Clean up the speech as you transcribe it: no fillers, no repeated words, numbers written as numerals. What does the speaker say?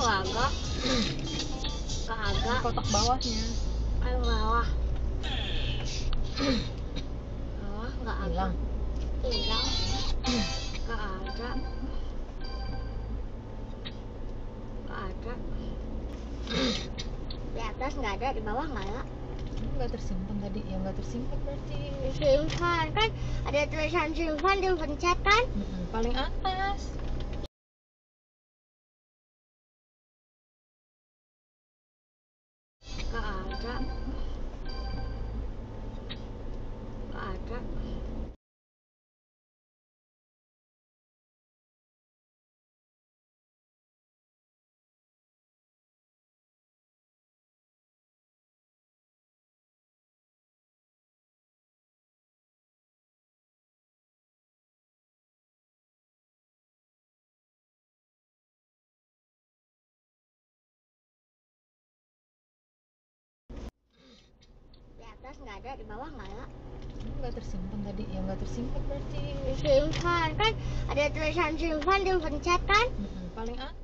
Kagak. Kagak. Kotak bawahnya. Ayo bawah. Bawah nggak ada. Hilang. Nggak ada. Nggak ada. Di atas nggak ada, di bawah nggak ada. Nggak tersimpan tadi, ya nggak tersimpan berarti. Simpan kan, ada tulisan simpan dia pencet kan? Paling atas. Nggak ada. Nggak ada. Atas nggak ada, di bawah nggak ada. Nggak tersimpan tadi, ya nggak tersimpan berarti. Simpan kan, ada tulisan simpan dipencet kan? Paling atas.